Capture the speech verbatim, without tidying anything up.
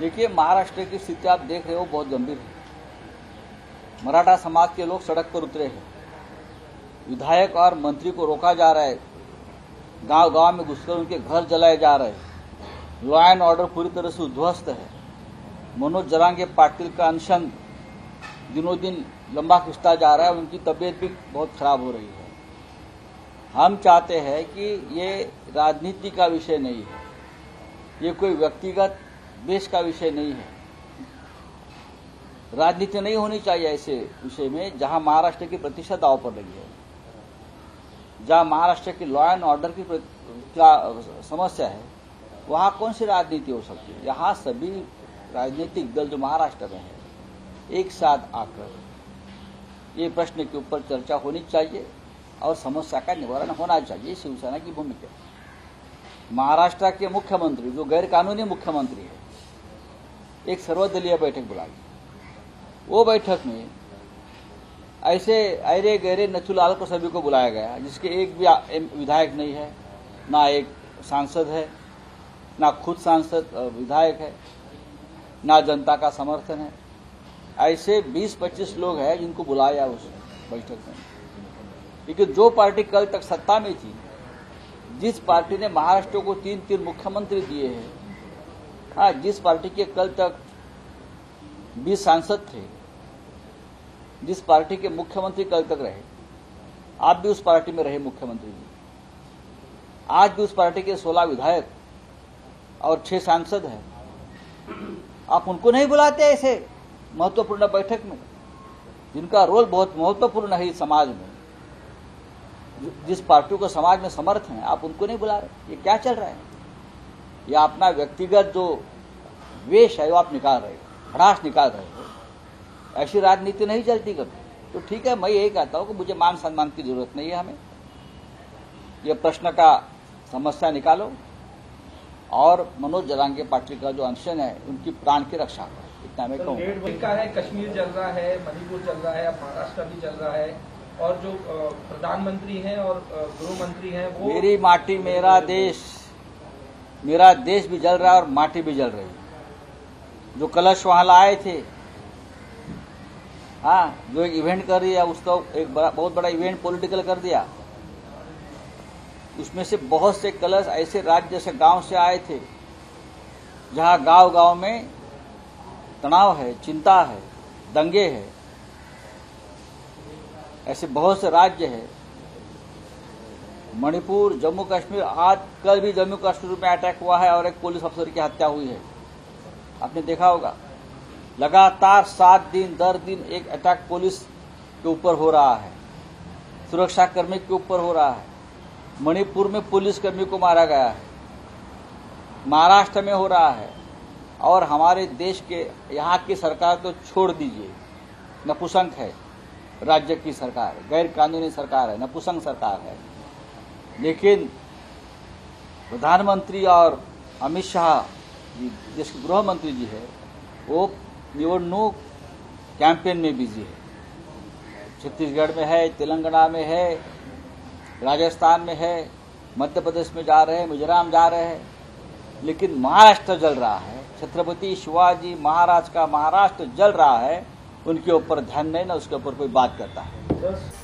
देखिए महाराष्ट्र की स्थिति आप देख रहे हो बहुत गंभीर है। मराठा समाज के लोग सड़क पर उतरे हैं, विधायक और मंत्री को रोका जा रहा है, गांव गांव में घुसकर उनके घर जलाए जा रहे हैं। लॉ एंड ऑर्डर पूरी तरह से उध्वस्त है। मनोज जरांगे पाटिल का अनशन दिनों दिन लंबा खिंचता जा रहा है, उनकी तबीयत भी बहुत खराब हो रही है। हम चाहते हैं कि ये राजनीति का विषय नहीं है, ये कोई व्यक्तिगत देश का विषय नहीं है। राजनीति नहीं होनी चाहिए ऐसे विषय में जहां महाराष्ट्र की प्रतिष्ठा दाव पर लगी है, जहां महाराष्ट्र की लॉ एंड ऑर्डर की समस्या है, वहां कौन सी राजनीति हो सकती है। यहाँ सभी राजनीतिक दल जो महाराष्ट्र में है एक साथ आकर ये प्रश्न के ऊपर चर्चा होनी चाहिए और समस्या का निवारण होना चाहिए। शिवसेना की भूमिका महाराष्ट्र के मुख्यमंत्री जो गैरकानूनी मुख्यमंत्री है एक सर्वदलीय बैठक बुलाई। वो बैठक में ऐसे अरे गहरे नथुलाल को सभी को बुलाया गया जिसके एक भी विधायक नहीं है, ना एक सांसद है, ना खुद सांसद विधायक है, ना जनता का समर्थन है। ऐसे बीस पच्चीस लोग हैं जिनको बुलाया उस बैठक में, क्योंकि जो पार्टी कल तक सत्ता में थी, जिस पार्टी ने महाराष्ट्र को तीन तीन मुख्यमंत्री दिए हैं, हाँ जिस पार्टी के कल तक बीस सांसद थे, जिस पार्टी के मुख्यमंत्री कल तक रहे, आप भी उस पार्टी में रहे मुख्यमंत्री जी, आज भी उस पार्टी के सोलह विधायक और छह सांसद हैं, आप उनको नहीं बुलाते ऐसे महत्वपूर्ण बैठक में जिनका रोल बहुत महत्वपूर्ण है समाज में, जिस पार्टी को समाज में समर्थन है, आप उनको नहीं बुला रहे। ये क्या चल रहा है? ये अपना व्यक्तिगत जो वेश है वो आप निकाल रहे हो, भड़ास निकाल रहे हो। ऐसी राजनीति नहीं चलती कभी। तो ठीक है, मैं यही कहता हूँ कि मुझे मान सम्मान की जरूरत नहीं है हमें। ये प्रश्न का समस्या निकालो और मनोज जरांगे पाटिल का जो अनशन है उनकी प्राण की रक्षा करो, इतना मैं कहूँ। कश्मीर चल रहा है, मणिपुर चल रहा है, महाराष्ट्र भी चल रहा है और जो प्रधानमंत्री हैं और गृह मंत्री हैं वो मेरी माटी मेरा देश, मेरा देश भी जल रहा है और माटी भी जल रही है। जो कलश वहां लाए थे, हाँ जो एक इवेंट कर दिया, उसका एक बड़ा बहुत बड़ा इवेंट पॉलिटिकल कर दिया। उसमें से बहुत से कलश ऐसे राज्य से गांव से आए थे जहां गांव गांव में तनाव है, चिंता है, दंगे है। ऐसे बहुत से राज्य हैं, मणिपुर, जम्मू कश्मीर, आज कल भी जम्मू कश्मीर में अटैक हुआ है और एक पुलिस अफसर की हत्या हुई है, आपने देखा होगा। लगातार सात दिन दर दिन एक अटैक पुलिस के ऊपर हो रहा है, सुरक्षा कर्मी के ऊपर हो रहा है। मणिपुर में पुलिस कर्मी को मारा गया है, महाराष्ट्र में हो रहा है। और हमारे देश के यहाँ की सरकार तो छोड़ दीजिए, नपुंसक है राज्य की सरकार, गैर कानूनी सरकार है, नपुंसक सरकार है। लेकिन प्रधानमंत्री और अमित शाह जी, देश के गृह मंत्री जी है, वो निवडणूक कैंपेन में बिजी है। छत्तीसगढ़ में है, तेलंगाना में है, राजस्थान में है, मध्य प्रदेश में जा रहे हैं, मिजोरम जा रहे हैं, लेकिन महाराष्ट्र जल रहा है। छत्रपति शिवाजी महाराज का महाराष्ट्र जल रहा है, उनके ऊपर ध्यान नहीं ना उसके ऊपर कोई बात करता है।